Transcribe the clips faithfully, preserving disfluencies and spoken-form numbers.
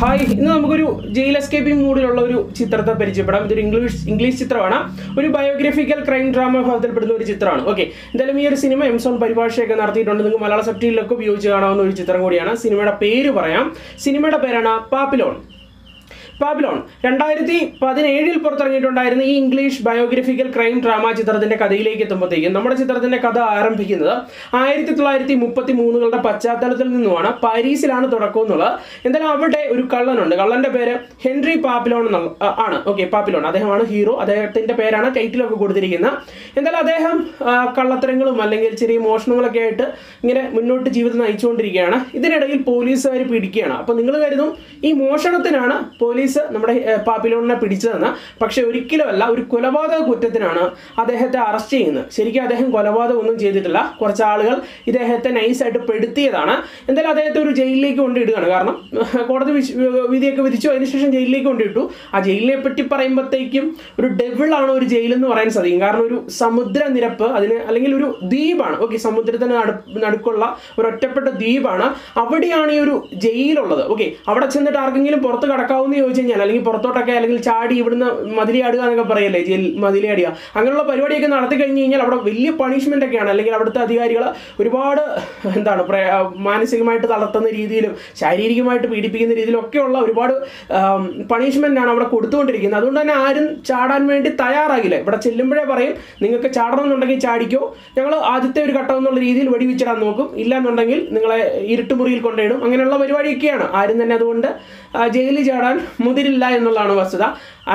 Hi, ഇന്ന് നമുക്കൊരു jail escaping മൂഡിലുള്ള ഒരു ചിത്രത്തെ പരിചയപ്പെടാം. ഇതൊരു ഇംഗ്ലീഷ് ഇംഗ്ലീഷ് ചിത്രമാണ്. ഒരു ബയോഗ്രഫിക്കൽ ക്രൈം ഡ്രാമ ഭാഗത്തിൽപ്പെടുന്ന ഒരു ചിത്രമാണ്. ഓക്കെ, എന്തായാലും ഈ ഒരു സിനിമ എംസോൺ പരിഭാഷയൊക്കെ നടത്തിയിട്ടുണ്ട്. നിങ്ങൾക്ക് മലയാള സബ്ടൈറ്റിലൊക്കെ ഉപയോഗിച്ച് കാണാവുന്ന ഒരു ചിത്രം കൂടിയാണ്. സിനിമയുടെ പേര് പറയാം. സിനിമയുടെ പേരാണ് പാപ്പിലോൺ. പാപ്പിലോൺ രണ്ടായിരത്തി പതിനേഴിൽ പുറത്തിറങ്ങിയിട്ടുണ്ടായിരുന്ന ഈ ഇംഗ്ലീഷ് ബയോഗ്രഫിക്കൽ ക്രൈം ഡ്രാമ ചിത്രത്തിൻ്റെ കഥയിലേക്ക് എത്തുമ്പോഴത്തേക്കും നമ്മുടെ ചിത്രത്തിൻ്റെ കഥ ആരംഭിക്കുന്നത് ആയിരത്തി തൊള്ളായിരത്തി മുപ്പത്തി മൂന്നുകളുടെ പശ്ചാത്തലത്തിൽ നിന്നുമാണ്. പാരീസിലാണ് തുടക്കം എന്നുള്ളത്. എന്തായാലും അവിടെ ഒരു കള്ളനുണ്ട്. കള്ളൻ്റെ പേര് ഹെൻറി പാപ്പിലോൺ എന്നുള്ള ആണ്. ഓക്കെ, പാപ്പിലോൺ അദ്ദേഹമാണ് ഹീറോ. അദ്ദേഹത്തിൻ്റെ പേരാണ് ടൈറ്റിലൊക്കെ കൊടുത്തിരിക്കുന്നത്. എന്തായാലും അദ്ദേഹം കള്ളത്തരങ്ങളും അല്ലെങ്കിൽ ചെറിയ മോഷണങ്ങളൊക്കെ ആയിട്ട് ഇങ്ങനെ മുന്നോട്ട് ജീവിതം നയിച്ചുകൊണ്ടിരിക്കുകയാണ്. ഇതിനിടയിൽ പോലീസുകാർ പിടിക്കുകയാണ്. അപ്പോൾ നിങ്ങൾ കരുതും ഈ മോഷണത്തിനാണ് പോലീസ് നമ്മുടെ പാപ്പിലോണിനെ പിടിച്ചതെന്ന്. പക്ഷെ ഒരിക്കലുമല്ല, ഒരു കൊലപാതക കുറ്റത്തിനാണ് അദ്ദേഹത്തെ അറസ്റ്റ് ചെയ്യുന്നത്. ശരിക്കും അദ്ദേഹം കൊലപാതകം ഒന്നും ചെയ്തിട്ടില്ല. കുറച്ച് ആളുകൾ ഇദ്ദേഹത്തെ നൈസായിട്ട് പെടുത്തിയതാണ്. എന്തായാലും അദ്ദേഹത്തെ ഒരു ജയിലിലേക്ക് കൊണ്ടിടുകയാണ്. കാരണം കോടതി വിധിയൊക്കെ വിധിച്ചു, അതിനുശേഷം ജയിലിലേക്ക് കൊണ്ടിട്ടു. ആ ജയിലിനെ പറ്റി പറയുമ്പോഴത്തേക്കും ഒരു ഡെവിളാണ് ഒരു ജയിലെന്ന് പറയാൻ സാധിക്കും. കാരണം ഒരു സമുദ്രനിരപ്പ് അതിന്, അല്ലെങ്കിൽ ഒരു ദ്വീപാണ്. ഓക്കെ, സമുദ്രത്തിന് നടു നടുക്കുള്ള ഒരു ഒറ്റപ്പെട്ട ദ്വീപാണ്. അവിടെയാണ് ഈ ഒരു ജയിലുള്ളത്. ഓക്കെ, അവിടെ ചെന്നിട്ട് ആർക്കെങ്കിലും പുറത്ത് കടക്കാവുന്ന ചോദിച്ചു കഴിഞ്ഞാൽ, അല്ലെങ്കിൽ പുറത്തോട്ടൊക്കെ അല്ലെങ്കിൽ ചാടി ഇവിടുന്ന് മതിലിയാടുക എന്നൊക്കെ പറയല്ലേ, ജയിൽ മതിലിയാടുക, അങ്ങനെയുള്ള പരിപാടിയൊക്കെ നടത്തി കഴിഞ്ഞ് കഴിഞ്ഞാൽ അവിടെ വലിയ പണിഷ്മെൻ്റ് ഒക്കെയാണ്. അല്ലെങ്കിൽ അവിടുത്തെ അധികാരികൾ ഒരുപാട് എന്താണ് മാനസികമായിട്ട് തളർത്തുന്ന രീതിയിലും ശാരീരികമായിട്ട് പീഡിപ്പിക്കുന്ന രീതിയിലൊക്കെയുള്ള ഒരുപാട് പണിഷ്മെൻ്റാണ് അവിടെ കൊടുത്തുകൊണ്ടിരിക്കുന്നത്. അതുകൊണ്ട് തന്നെ ആരും ചാടാൻ വേണ്ടി തയ്യാറാകില്ല. ഇവിടെ ചെല്ലുമ്പോഴേ പറയും, നിങ്ങൾക്ക് ചാടണം എന്നുണ്ടെങ്കിൽ ചാടിക്കോ, ഞങ്ങൾ ആദ്യത്തെ ഒരു ഘട്ടം എന്നുള്ള രീതിയിൽ വെടിവെച്ചിടാൻ നോക്കും, ഇല്ലയെന്നുണ്ടെങ്കിൽ നിങ്ങളെ ഇരുട്ടുമുറിയിൽ കൊണ്ടിടും, അങ്ങനെയുള്ള പരിപാടിയൊക്കെയാണ്. ആരും തന്നെ അതുകൊണ്ട് ജയിലിൽ ചാടാൻ മുതിരില്ല എന്നുള്ളതാണ് വസ്തുത.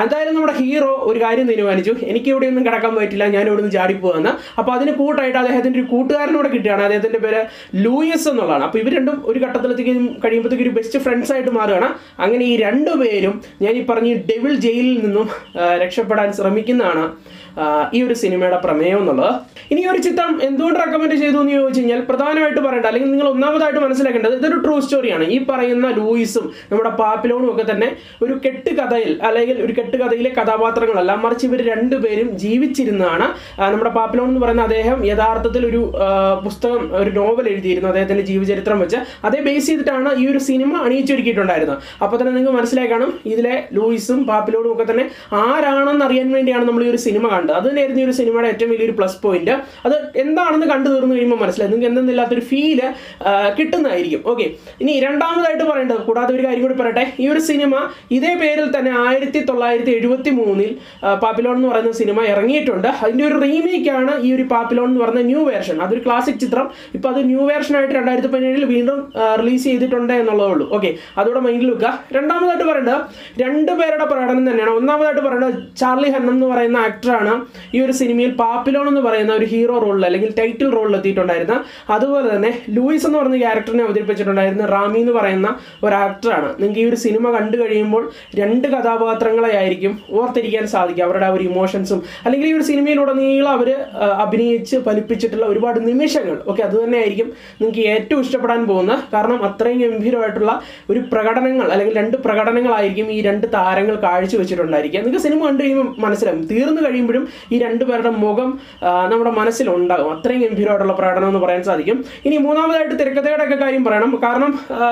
എന്തായാലും നമ്മുടെ ഹീറോ ഒരു കാര്യം തീരുമാനിച്ചു, എനിക്ക് ഇവിടെയൊന്നും കിടക്കാൻ പറ്റില്ല, ഞാൻ ഇവിടുന്ന് ചാടിപ്പോകുമെന്ന്. അപ്പോൾ അതിന് കൂട്ടായിട്ട് അദ്ദേഹത്തിൻ്റെ ഒരു കൂട്ടുകാരനോട് കിട്ടുകയാണ്. അദ്ദേഹത്തിൻ്റെ പേര് ലൂയിസ് എന്നുള്ളതാണ്. അപ്പോൾ ഇവർ രണ്ടും ഒരു ഘട്ടത്തിലെത്തിക്കും കഴിയുമ്പോഴത്തേക്കും ഒരു ബെസ്റ്റ് ഫ്രണ്ട്സായിട്ട് മാറുകയാണ്. അങ്ങനെ ഈ രണ്ടുപേരും ഞാൻ ഈ പറഞ്ഞ ഡെവിൾ ജയിലിൽ നിന്നും രക്ഷപ്പെടാൻ ശ്രമിക്കുന്നതാണ് ഈ ഒരു സിനിമയുടെ പ്രമേയം എന്നുള്ളത്. ഇനി ഈ ഒരു ചിത്രം എന്തുകൊണ്ട് റെക്കമെൻഡ് ചെയ്തു എന്ന് ചോദിച്ചു കഴിഞ്ഞാൽ, പ്രധാനമായിട്ട് പറയേണ്ട, അല്ലെങ്കിൽ നിങ്ങൾ ഒന്നാമതായിട്ട് മനസ്സിലാക്കേണ്ടത്, ഇതൊരു ട്രൂ സ്റ്റോറിയാണ്. ഈ പറയുന്ന ലൂയിസും നമ്മുടെ പാപ്പിലോണും ഒക്കെ തന്നെ ഒരു കെട്ട് കഥയിൽ, അല്ലെങ്കിൽ ഒരു കെട്ട് കഥയിലെ കഥാപാത്രങ്ങളല്ല, മറിച്ച് ഇവർ രണ്ടുപേരും ജീവിച്ചിരുന്നതാണ്. നമ്മുടെ പാപ്പിലോൺ എന്ന് പറയുന്ന അദ്ദേഹം യഥാർത്ഥത്തിൽ ഒരു പുസ്തകം, ഒരു നോവൽ എഴുതിയിരുന്നു അദ്ദേഹത്തിൻ്റെ ജീവചരിത്രം വെച്ച്. അതേ ബേസ് ചെയ്തിട്ടാണ് ഈ ഒരു സിനിമ അണിയിച്ചൊരുക്കിയിട്ടുണ്ടായിരുന്നത്. അപ്പോൾ തന്നെ നിങ്ങൾക്ക് മനസ്സിലാക്കണം ഇതിലെ ലൂയിസും പാപ്പിലോണും ഒക്കെ തന്നെ ആരാണെന്ന് അറിയാൻ വേണ്ടിയാണ് നമ്മൾ ഈ ഒരു സിനിമ കാണുന്നത്. അത് തന്നെയായിരുന്നു ഈ ഒരു സിനിമയുടെ ഏറ്റവും വലിയൊരു പ്ലസ് പോയിന്റ്. അത് എന്താണെന്ന് കണ്ടു തീർന്നു കഴിയുമ്പോൾ മനസ്സിലായി, നിങ്ങൾക്ക് എന്തെന്നില്ലാത്തൊരു ഫീല് കിട്ടുന്നതായിരിക്കും. ഓക്കെ, ഇനി രണ്ടാമതായിട്ട് പറയേണ്ടത്, കൂടാതെ ഒരു കാര്യം കൂടി പറയട്ടെ, ഈ ഒരു സിനിമ ഇതേ പേരിൽ തന്നെ ആയിരത്തി തൊള്ളായിരത്തി എഴുപത്തി മൂന്നിൽ പാപ്പിലോൺ എന്ന് പറയുന്ന സിനിമ ഇറങ്ങിയിട്ടുണ്ട്. അതിൻ്റെ ഒരു റീമേക്കാണ് ഈ ഒരു പാപ്പിലോൺ എന്ന് പറയുന്ന ന്യൂ വേർഷൻ. അതൊരു ക്ലാസിക് ചിത്രം, ഇപ്പോൾ അത് ന്യൂ വേർഷനായിട്ട് രണ്ടായിരത്തി പതിനേഴിൽ വീണ്ടും റിലീസ് ചെയ്തിട്ടുണ്ട് എന്നുള്ളതേ ഉള്ളൂ. ഓക്കെ, അതോടെ മൈൻഡിൽ വെക്കുക. രണ്ടാമതായിട്ട് പറയേണ്ടത് രണ്ട് പേരുടെ പ്രകടനം തന്നെയാണ്. ഒന്നാമതായിട്ട് പറയേണ്ടത് ചാർലി ഹന്നം എന്ന് പറയുന്ന ആക്ടറാണ് ഈ ഒരു സിനിമയിൽ പാപ്പിലോൺ എന്ന് പറയുന്ന ഒരു ഹീറോ റോളിൽ, അല്ലെങ്കിൽ ടൈറ്റിൽ റോളിൽ എത്തിയിട്ടുണ്ടായിരുന്നത്. അതുപോലെ തന്നെ ലൂയിസ് എന്ന് പറയുന്ന ക്യാരക്ടറിനെ അവതരിപ്പിച്ചിട്ടുണ്ടായിരുന്ന റാമി എന്ന് പറയുന്ന ഒരു ആക്ടറാണ്. നിങ്ങൾക്ക് ഈ ഒരു സിനിമ കണ്ടു കഴിയുമ്പോൾ രണ്ട് കഥാപാത്രങ്ങളെ ആയിരിക്കും ഓർത്തിരിക്കാൻ സാധിക്കുക. അവരുടെ ആ ഒരു ഇമോഷൻസും, അല്ലെങ്കിൽ ഈ ഒരു സിനിമയിലൂടെ നീളം അവർ അഭിനയിച്ച് ഫലിപ്പിച്ചിട്ടുള്ള ഒരുപാട് നിമിഷങ്ങൾ. ഓക്കെ, അതുതന്നെ ആയിരിക്കും നിങ്ങൾക്ക് ഏറ്റവും ഇഷ്ടപ്പെടാൻ പോകുന്നത്. കാരണം അത്രയും ഗംഭീരമായിട്ടുള്ള ഒരു പ്രകടനങ്ങൾ, അല്ലെങ്കിൽ രണ്ട് പ്രകടനങ്ങളായിരിക്കും ഈ രണ്ട് താരങ്ങൾ കാഴ്ചവെച്ചിട്ടുണ്ടായിരിക്കുക. നിങ്ങൾക്ക് സിനിമ കണ്ടു കഴിയുമ്പോൾ മനസ്സിലാവും, തീർന്നു കഴിയുമ്പോഴും ഈ രണ്ടുപേരുടെ മുഖം നമ്മുടെ മനസ്സിലുണ്ടാകും. അത്രയും ഗംഭീരമായിട്ടുള്ള പ്രകടനം എന്ന് പറയാൻ സാധിക്കും. ഇനി മൂന്നാമതായിട്ട് തിരക്കഥയുടെ ഒക്കെ കാര്യം പറയണം. കാരണം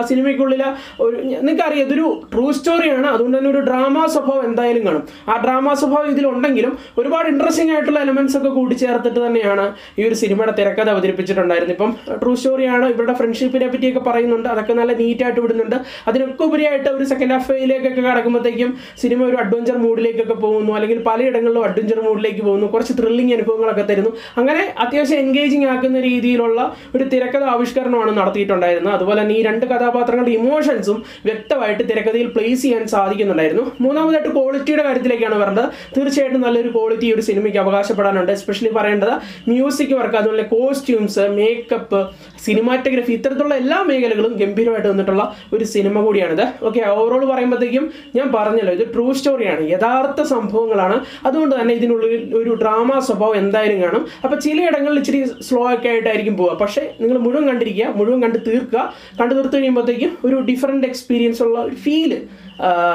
സിനിമയ്ക്കുള്ളിൽ ഒരു നിങ്ങൾക്കറിയാം, ഇതൊരു ട്രൂ സ്റ്റോറിയാണ്. അതുകൊണ്ട് തന്നെ ഒരു ഡ്രാമ സ്വഭാവം എന്തായാലും കാണും. ആ ഡ്രാമ സ്വഭാവം ഇതിലുണ്ടെങ്കിലും ഒരുപാട് ഇൻട്രസ്റ്റിംഗ് ആയിട്ടുള്ള എലമെന്റ്സ് ഒക്കെ കൂടിച്ചേർത്തിട്ട് തന്നെയാണ് ഈ ഒരു സിനിമയുടെ തിരക്കഥ അവതരിപ്പിച്ചിട്ടുണ്ടായിരുന്നത്. ഇപ്പം ട്രൂ സ്റ്റോറിയാണ്, ഇവരുടെ ഫ്രണ്ട്ഷിപ്പിനെ പറ്റിയൊക്കെ പറയുന്നുണ്ട്, അതൊക്കെ നല്ല നീറ്റായിട്ട് വിടുന്നുണ്ട്. അതിനൊക്കെ ഉപരിയായിട്ട് ഒരു സെക്കൻഡ് ഹാഫിലേക്കൊക്കെ കടക്കുമ്പോഴത്തേക്കും സിനിമ ഒരു അഡ്വഞ്ചർ മൂഡിലേക്കൊക്കെ പോകുന്നു, അല്ലെങ്കിൽ പലയിടങ്ങളിലും അഡ്വഞ്ചർ മൂഡിലേക്ക് പോകുന്നു. കുറച്ച് ത്രില്ലിംഗ് അനുഭവങ്ങളൊക്കെ തരുന്നു. അങ്ങനെ അത്യാവശ്യം എൻഗേജിങ് ആക്കുന്ന രീതിയിലുള്ള ഒരു തിരക്കഥ ആവിഷ്കരണമാണ് നടത്തിയിട്ടുണ്ടായിരുന്നത്. അതുപോലെ തന്നെ ഈ രണ്ട് കഥാപാത്രങ്ങളുടെ ഇമോഷൻസും വ്യക്തമായിട്ട് തിരക്കഥയിൽ പ്ലേസ് ചെയ്യാൻ സാധിക്കുന്നുണ്ടായിരുന്നു. മൂന്നാമതായിട്ട് ക്വാളിറ്റിയുടെ കാര്യത്തിലേക്കാണ് വരേണ്ടത്. തീർച്ചയായിട്ടും നല്ലൊരു ക്വാളിറ്റി ഈ ഒരു സിനിമയ്ക്ക് അവകാശപ്പെടാനുണ്ട്. എസ്പെഷ്യലി പറയേണ്ടത് മ്യൂസിക് വർക്ക്, അതുപോലെ കോസ്റ്റ്യൂംസ്, മേക്കപ്പ്, സിനിമാറ്റോഗ്രഫി, ഇത്തരത്തിലുള്ള എല്ലാ മേഖലകളും ഗംഭീരമായിട്ട് വന്നിട്ടുള്ള ഒരു സിനിമ കൂടിയാണിത്. ഓക്കെ, ഓവറോൾ പറയുമ്പോഴത്തേക്കും ഞാൻ പറഞ്ഞല്ലോ, ഇത് ട്രൂ സ്റ്റോറിയാണ്, യഥാർത്ഥ സംഭവങ്ങളാണ്. അതുകൊണ്ട് തന്നെ ഇതിനുള്ളിൽ ഒരു ഡ്രാമ സ്വഭാവം എന്തായാലും കാണും. അപ്പോൾ ചിലയിടങ്ങളിൽ ഇച്ചിരി സ്ലോ ഒക്കെ ആയിട്ടായിരിക്കും പോവുക. പക്ഷേ നിങ്ങൾ മുഴുവൻ കണ്ടിരിക്കുക, മുഴുവൻ കണ്ട് തീർക്കുക. കണ്ടു തീർത്ത് കഴിയുമ്പോഴത്തേക്കും ഒരു ഡിഫറൻറ്റ് എക്സ്പീരിയൻസ് ഉള്ള ഒരു ഫീല്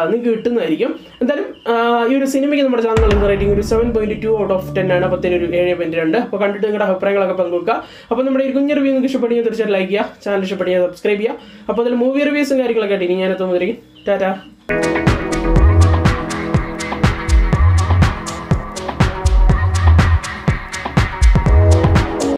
നിങ്ങൾക്ക് കിട്ടുന്നതായിരിക്കും. എന്തായാലും ഈ ഒരു സിനിമയ്ക്ക് നമ്മുടെ ചാനൽ റേറ്റിംഗ് ഒരു seven point two out of ten ആണ്. പത്തിന് ഒരു ഏഴ് പോയിന്റ് രണ്ട്. അപ്പോൾ കണ്ടിട്ട് നിങ്ങളുടെ അഭിപ്രായങ്ങളൊക്കെ പങ്കുവെക്കുക. അപ്പോൾ നമ്മുടെ ഒരു കുഞ്ഞു റിവ്യൂ നിങ്ങൾക്ക് ഇഷ്ടപ്പെടുകയും തീർച്ചയായിട്ടും ലൈക്ക് ചെയ്യുക, ചാനൽ ഇഷ്ടപ്പെടുക, സബ്സ്ക്രൈബ് ചെയ്യുക. അപ്പോൾ അതിൽ മൂവി റിവ്യൂസും കാര്യങ്ങളൊക്കെ ആയിട്ട് ഇനി ഞാനെത്തുമ്പോഴേക്കും Ta-da.